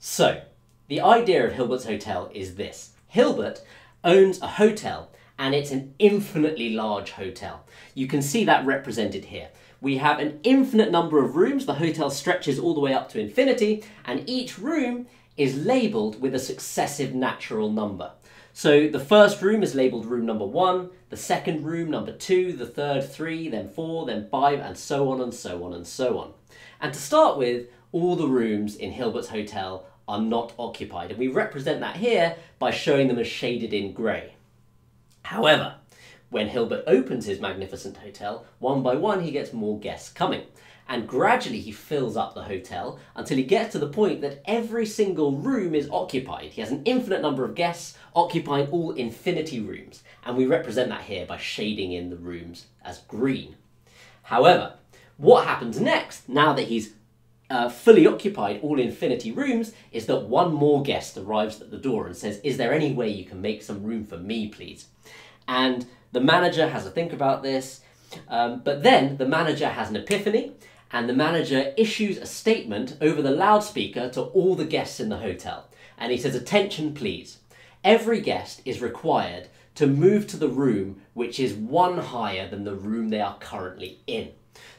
So, the idea of Hilbert's Hotel is this. Hilbert owns a hotel, and it's an infinitely large hotel. You can see that represented here. We have an infinite number of rooms. The hotel stretches all the way up to infinity, and each room is labelled with a successive natural number. So the first room is labelled room number 1, the second room number 2, the third 3, then 4, then 5, and so on and so on and so on. And to start with, all the rooms in Hilbert's Hotel are not occupied, and we represent that here by showing them as shaded in grey. However, when Hilbert opens his magnificent hotel, one by one he gets more guests coming, and gradually he fills up the hotel until he gets to the point that every single room is occupied. He has an infinite number of guests occupying all infinity rooms, and we represent that here by shading in the rooms as green. However, what happens next, now that he's fully occupied all infinity rooms, is that one more guest arrives at the door and says, "Is there any way you can make some room for me, please?" And the manager has a think about this, but then the manager has an epiphany, and the manager issues a statement over the loudspeaker to all the guests in the hotel. And he says, "Attention please, every guest is required to move to the room which is one higher than the room they are currently in."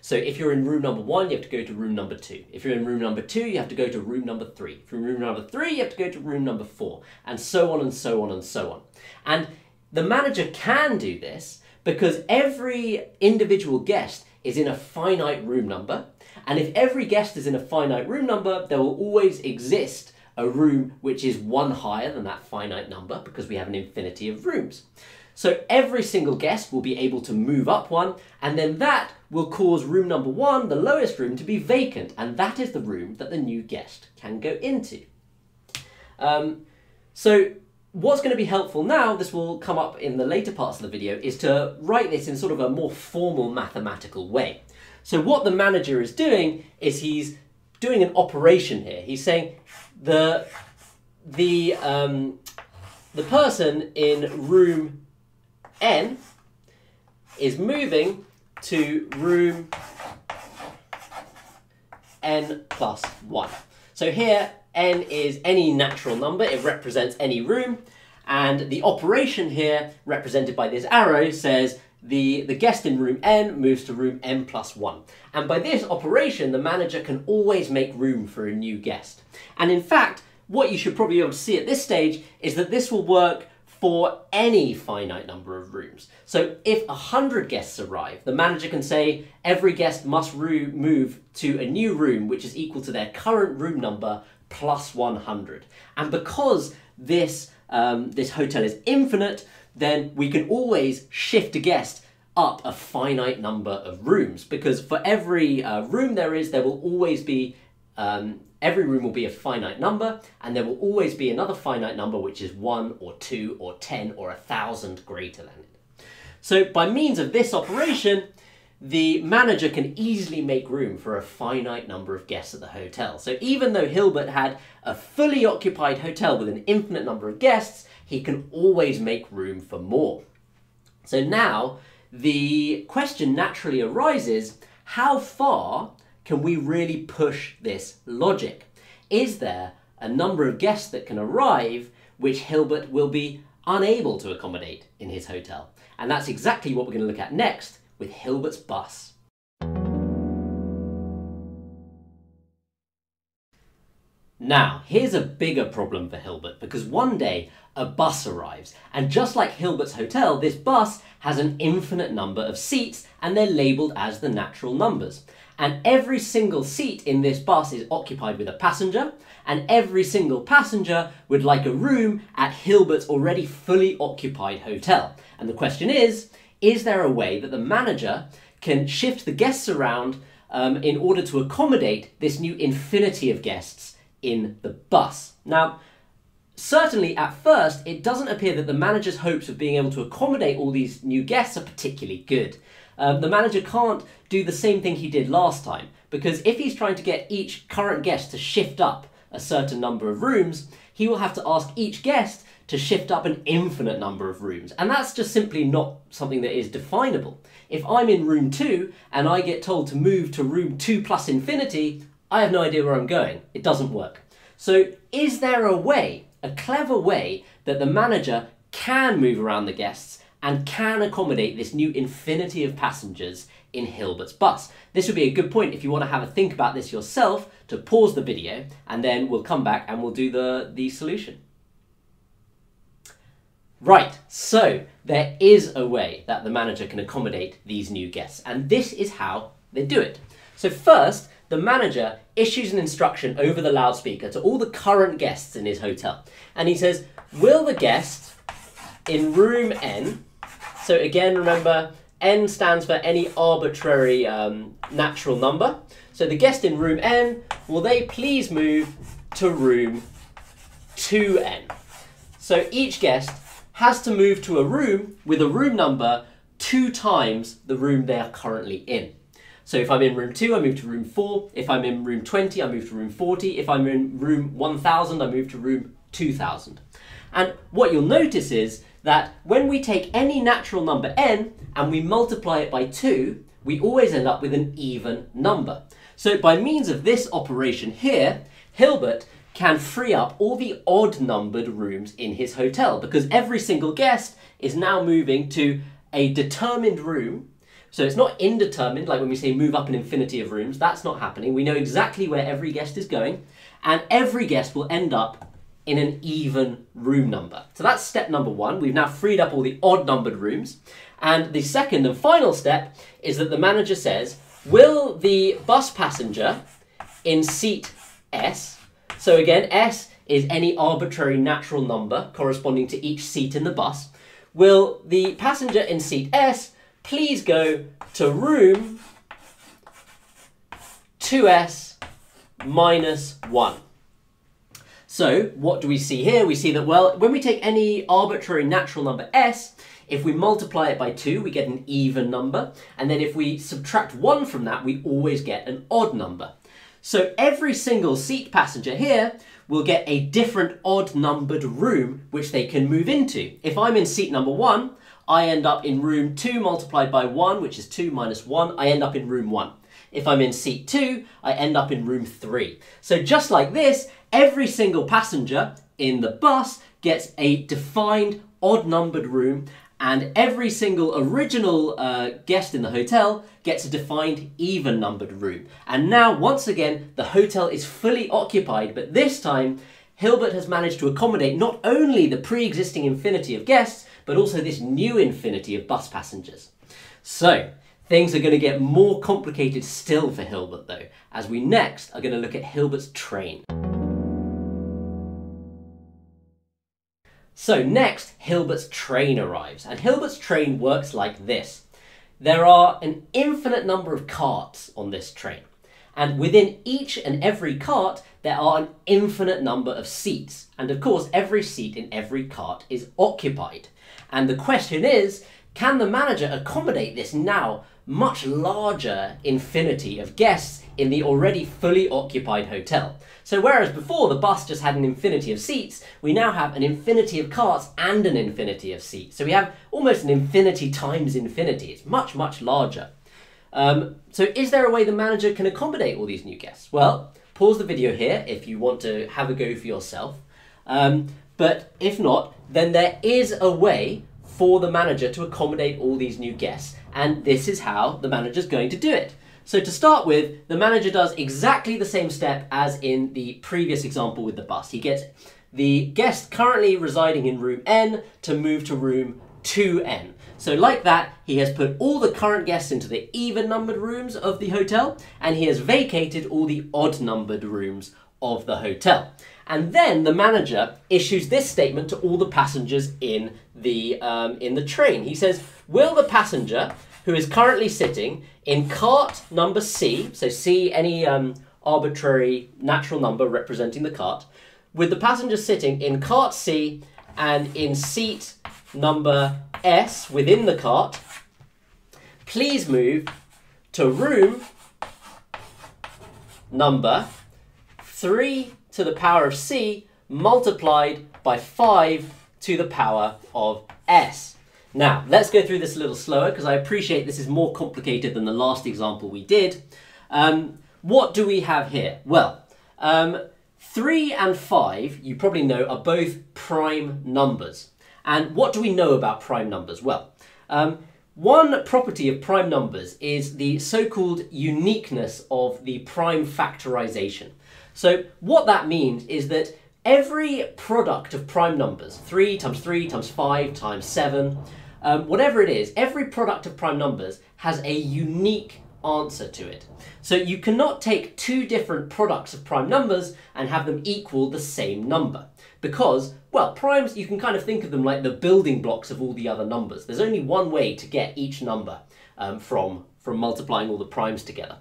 So if you're in room number 1, you have to go to room number 2. If you're in room number 2, you have to go to room number 3. From room number 3, you have to go to room number 4, and so on and so on and so on. And the manager can do this because every individual guest is in a finite room number, and if every guest is in a finite room number, there will always exist a room which is one higher than that finite number, because we have an infinity of rooms. So every single guest will be able to move up one, and then that will cause room number 1, the lowest room, to be vacant, and that is the room that the new guest can go into. What's going to be helpful now, this will come up in the later parts of the video, is to write this in sort of a more formal mathematical way. So what the manager is doing is he's doing an operation here. He's saying the person in room N is moving to room N plus 1. So here, N is any natural number, it represents any room, and the operation here, represented by this arrow, says the guest in room N moves to room N plus 1. And by this operation, the manager can always make room for a new guest. And in fact, what you should probably be able to see at this stage is that this will work for any finite number of rooms. So if 100 guests arrive, the manager can say every guest must move to a new room which is equal to their current room number plus 100. And because this hotel is infinite, then we can always shift a guest up a finite number of rooms, because for every room there will always be every room will be a finite number, and there will always be another finite number which is 1 or 2 or 10 or 1,000 greater than it. So by means of this operation, the manager can easily make room for a finite number of guests at the hotel. So even though Hilbert had a fully occupied hotel with an infinite number of guests, he can always make room for more. So now the question naturally arises, how far can we really push this logic? Is there a number of guests that can arrive which Hilbert will be unable to accommodate in his hotel? And that's exactly what we're going to look at next, with Hilbert's bus. Now, here's a bigger problem for Hilbert, because one day a bus arrives, and just like Hilbert's hotel, this bus has an infinite number of seats, and they're labelled as the natural numbers. And every single seat in this bus is occupied with a passenger, and every single passenger would like a room at Hilbert's already fully occupied hotel. And the question is there a way that the manager can shift the guests around in order to accommodate this new infinity of guests in the bus? Now, certainly at first, it doesn't appear that the manager's hopes of being able to accommodate all these new guests are particularly good. The manager can't do the same thing he did last time, because if he's trying to get each current guest to shift up a certain number of rooms, he will have to ask each guest to shift up an infinite number of rooms, and that's just simply not something that is definable. If I'm in room 2 and I get told to move to room 2 plus infinity, I have no idea where I'm going. It doesn't work. So is there a way, a clever way, that the manager can move around the guests and can accommodate this new infinity of passengers in Hilbert's bus? This would be a good point if you want to have a think about this yourself to pause the video, and then we'll come back and we'll do the solution. Right, so there is a way that the manager can accommodate these new guests, and this is how they do it. So first, the manager issues an instruction over the loudspeaker to all the current guests in his hotel, and he says, will the guest in room N, so again remember N stands for any arbitrary natural number, so the guest in room N, will they please move to room 2N? So each guest has to move to a room with a room number 2 times the room they are currently in. So if I'm in room 2, I move to room 4. If I'm in room 20, I move to room 40. If I'm in room 1000, I move to room 2000. And what you'll notice is that when we take any natural number n and we multiply it by 2, we always end up with an even number. So by means of this operation here, Hilbert can free up all the odd-numbered rooms in his hotel, because every single guest is now moving to a determined room. So it's not indetermined, like when we say move up an infinity of rooms, that's not happening. We know exactly where every guest is going, and every guest will end up in an even room number. So that's step number 1. We've now freed up all the odd-numbered rooms. And the second and final step is that the manager says, will the bus passenger in seat S, so again, S is any arbitrary natural number corresponding to each seat in the bus, will the passenger in seat S please go to room 2S minus 1. So what do we see here? We see that, well, when we take any arbitrary natural number S, if we multiply it by 2, we get an even number. And then if we subtract 1 from that, we always get an odd number. So every single seat passenger here will get a different odd-numbered room which they can move into. If I'm in seat number 1, I end up in room 2 multiplied by 1, which is 2 minus 1, I end up in room 1. If I'm in seat 2, I end up in room 3. So just like this, every single passenger in the bus gets a defined odd-numbered room, and every single original guest in the hotel gets a defined even-numbered room. And now, once again, the hotel is fully occupied, but this time, Hilbert has managed to accommodate not only the pre-existing infinity of guests, but also this new infinity of bus passengers. So, things are going to get more complicated still for Hilbert, though, as we next are going to look at Hilbert's train. So next, Hilbert's train arrives, and Hilbert's train works like this. There are an infinite number of carts on this train, and within each and every cart, there are an infinite number of seats. And of course, every seat in every cart is occupied. And the question is, can the manager accommodate this now much larger infinity of guests in the already fully occupied hotel? So whereas before the bus just had an infinity of seats, we now have an infinity of carts and an infinity of seats. So we have almost an infinity times infinity. It's much, much larger. So is there a way the manager can accommodate all these new guests? Well, pause the video here if you want to have a go for yourself. But if not, then there is a way for the manager to accommodate all these new guests, and this is how the manager's going to do it. So to start with, the manager does exactly the same step as in the previous example with the bus. He gets the guest currently residing in room N to move to room 2N. So like that, he has put all the current guests into the even-numbered rooms of the hotel, and he has vacated all the odd-numbered rooms of the hotel. And then the manager issues this statement to all the passengers in the train. He says, will the passenger who is currently sitting in cart number C, so C, any arbitrary natural number representing the cart, with the passenger sitting in cart C and in seat number S within the cart, please move to room number 3 to the power of C multiplied by 5 to the power of S. Now, let's go through this a little slower because I appreciate this is more complicated than the last example we did. What do we have here? Well, 3 and 5, you probably know, are both prime numbers. And what do we know about prime numbers? Well, one property of prime numbers is the so-called uniqueness of the prime factorization. So what that means is that every product of prime numbers, 3 times 3 times 5 times 7, whatever it is, every product of prime numbers has a unique answer to it. So you cannot take two different products of prime numbers and have them equal the same number. Because, well, primes, you can kind of think of them like the building blocks of all the other numbers. There's only one way to get each number from multiplying all the primes together.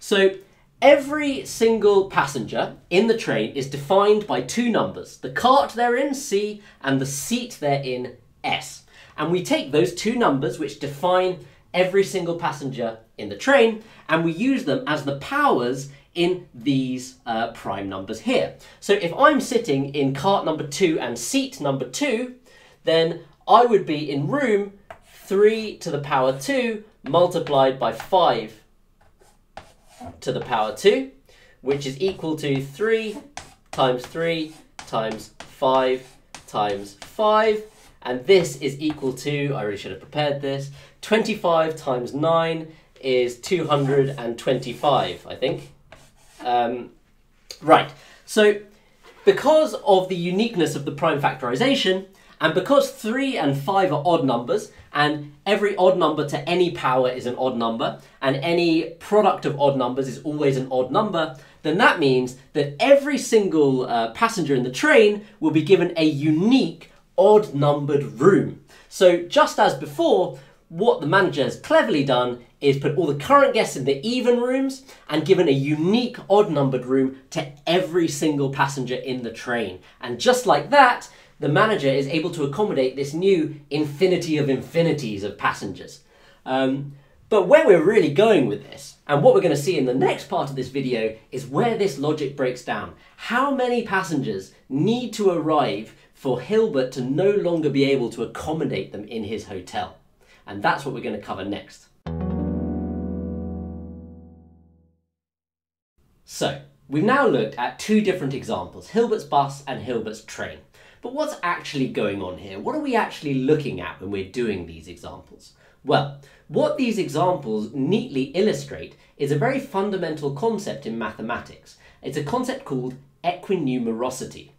So every single passenger in the train is defined by two numbers, the cart they're in, C, and the seat they're in, S. And we take those two numbers which define every single passenger in the train, and we use them as the powers in these prime numbers here. So if I'm sitting in cart number 2 and seat number 2, then I would be in room 3 to the power 2 multiplied by 5 to the power 2, which is equal to 3 times 3 times 5 times 5, and this is equal to, I really should have prepared this, 25 times 9 is 225, I think. Right, so because of the uniqueness of the prime factorization, and because 3 and 5 are odd numbers, and every odd number to any power is an odd number, and any product of odd numbers is always an odd number, then that means that every single passenger in the train will be given a unique odd-numbered room. So just as before, what the manager has cleverly done is put all the current guests in the even rooms and given a unique odd-numbered room to every single passenger in the train. And just like that, the manager is able to accommodate this new infinity of infinities of passengers. But where we're really going with this, and what we're going to see in the next part of this video, is where this logic breaks down. How many passengers need to arrive for Hilbert to no longer be able to accommodate them in his hotel? And that's what we're going to cover next. So, we've now looked at two different examples, Hilbert's bus and Hilbert's train. But what's actually going on here? What are we actually looking at when we're doing these examples? Well, what these examples neatly illustrate is a very fundamental concept in mathematics. It's a concept called equinumerosity.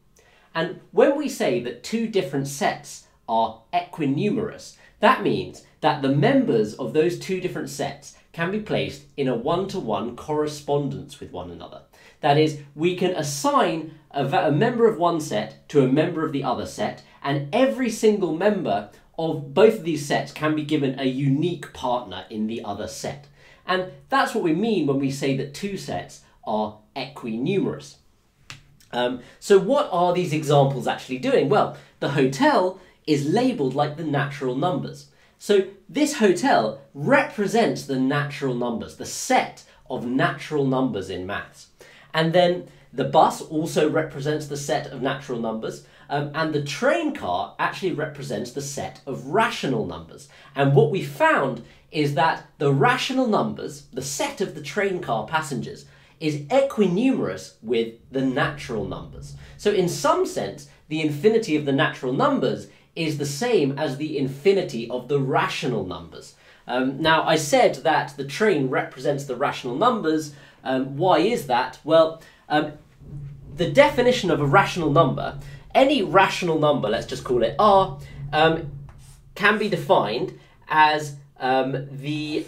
And when we say that two different sets are equinumerous, that means that the members of those two different sets can be placed in a one-to-one correspondence with one another. That is, we can assign a member of one set to a member of the other set, and every single member of both of these sets can be given a unique partner in the other set. And that's what we mean when we say that two sets are equinumerous. So what are these examples actually doing? Well, the hotel is labelled like the natural numbers. So this hotel represents the natural numbers, the set of natural numbers in maths. And then the bus also represents the set of natural numbers, and the train car actually represents the set of rational numbers. And what we found is that the rational numbers, the set of the train car passengers, is equinumerous with the natural numbers. So in some sense, the infinity of the natural numbers is the same as the infinity of the rational numbers. Now, I said that the train represents the rational numbers. Why is that? Well, the definition of a rational number, any rational number, let's just call it R, can be defined as the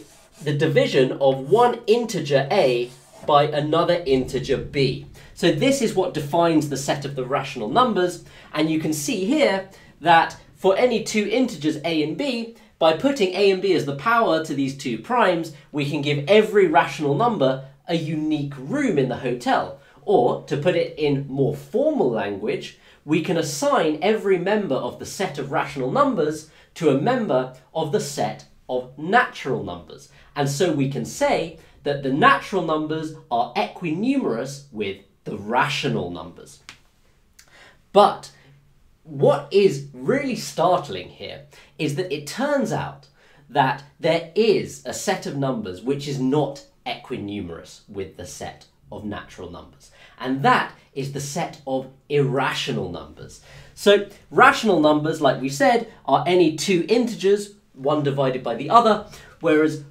division of one integer A by another integer B. So this is what defines the set of the rational numbers, and you can see here that for any two integers A and B, by putting A and B as the power to these two primes, we can give every rational number a unique room in the hotel. Or, to put it in more formal language, we can assign every member of the set of rational numbers to a member of the set of natural numbers. And so we can say that the natural numbers are equinumerous with the rational numbers. But what is really startling here is that it turns out that there is a set of numbers which is not equinumerous with the set of natural numbers. And that is the set of irrational numbers. So rational numbers, like we said, are any two integers, one divided by the other, whereas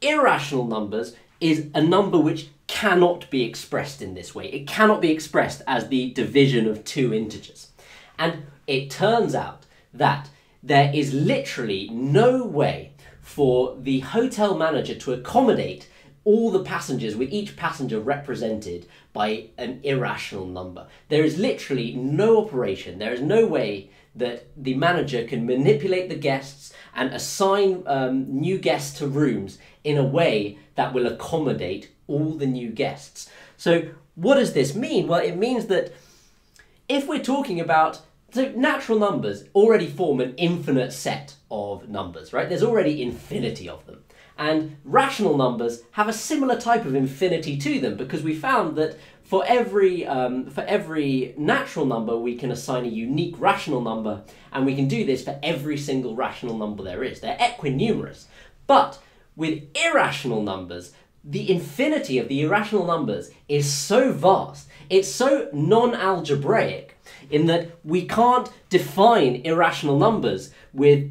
irrational numbers is a number which cannot be expressed in this way. It cannot be expressed as the division of two integers. And it turns out that there is literally no way for the hotel manager to accommodate all the passengers, with each passenger represented by an irrational number. There is literally no operation, there is no way that the manager can manipulate the guests and assign new guests to rooms in a way that will accommodate all the new guests. So what does this mean? Well, it means that if we're talking about, so natural numbers already form an infinite set of numbers, right? There's already infinity of them. And rational numbers have a similar type of infinity to them, because we found that for every natural number we can assign a unique rational number, and we can do this for every single rational number there is. They're equinumerous. But with irrational numbers, the infinity of the irrational numbers is so vast, it's so non-algebraic, in that we can't define irrational numbers with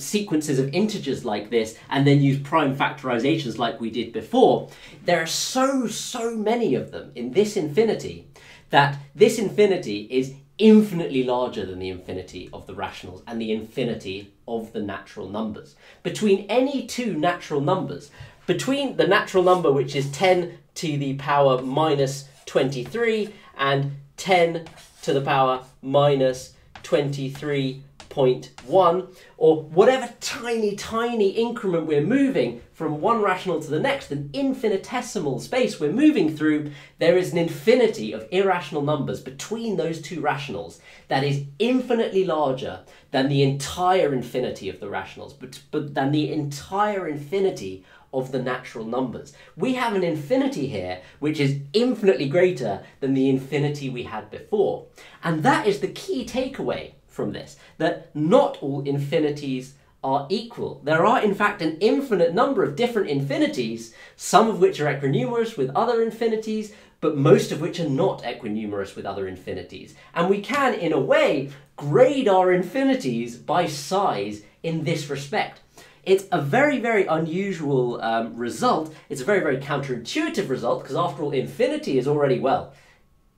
sequences of integers like this and then use prime factorizations like we did before. There are so many of them in this infinity that this infinity is infinitely larger than the infinity of the rationals and the infinity of the natural numbers. Between any two natural numbers, between the natural number, which is 10 to the power minus 23 and 10 to the power minus 23.1, or whatever tiny increment we're moving from one rational to the next, an infinitesimal space we're moving through, there is an infinity of irrational numbers between those two rationals that is infinitely larger than the entire infinity of the rationals, but than the entire infinity of the natural numbers. We have an infinity here which is infinitely greater than the infinity we had before. And that is the key takeaway from this, that not all infinities are equal. There are in fact an infinite number of different infinities, some of which are equinumerous with other infinities, but most of which are not equinumerous with other infinities. And we can, in a way, grade our infinities by size in this respect. It's a very unusual result. It's a very counterintuitive result, because after all, infinity is already, well,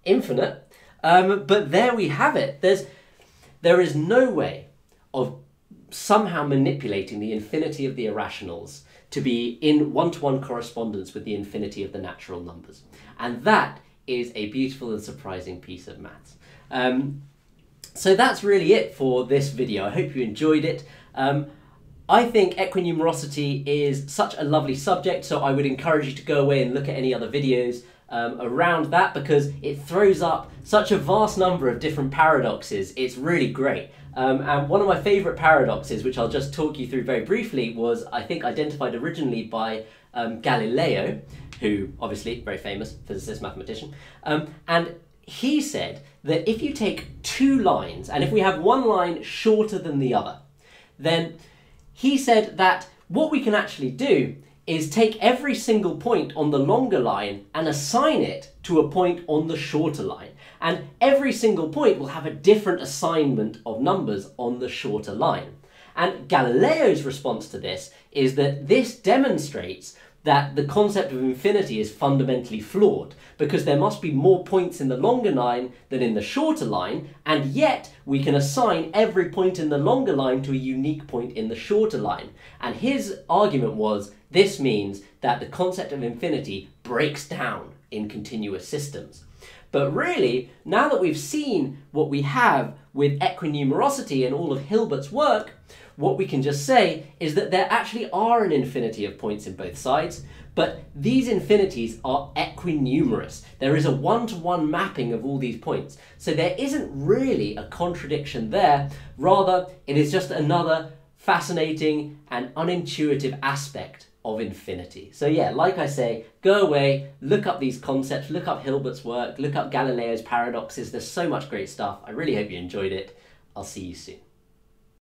infinite. But there we have it. There is no way of somehow manipulating the infinity of the irrationals to be in one-to-one correspondence with the infinity of the natural numbers. And that is a beautiful and surprising piece of maths. So that's really it for this video. I hope you enjoyed it. I think equinumerosity is such a lovely subject, so I would encourage you to go away and look at any other videos around that, because it throws up such a vast number of different paradoxes. It's really great. And one of my favourite paradoxes, which I'll just talk you through very briefly, was, I think, identified originally by Galileo, who obviously very famous physicist, mathematician, and he said that if you take two lines, and if we have one line shorter than the other, then he said that what we can actually do is take every single point on the longer line and assign it to a point on the shorter line. And every single point will have a different assignment of numbers on the shorter line. And Galileo's response to this is that this demonstrates that the concept of infinity is fundamentally flawed, because there must be more points in the longer line than in the shorter line, and yet we can assign every point in the longer line to a unique point in the shorter line. And his argument was, this means that the concept of infinity breaks down in continuous systems. But really, now that we've seen what we have with equinumerosity and all of Hilbert's work, what we can just say is that there actually are an infinity of points in both sides, but these infinities are equinumerous. There is a one-to-one mapping of all these points. So there isn't really a contradiction there. Rather, it is just another fascinating and unintuitive aspect of infinity. So yeah, like I say, go away, look up these concepts, look up Hilbert's work, look up Galileo's paradoxes. There's so much great stuff. I really hope you enjoyed it. I'll see you soon.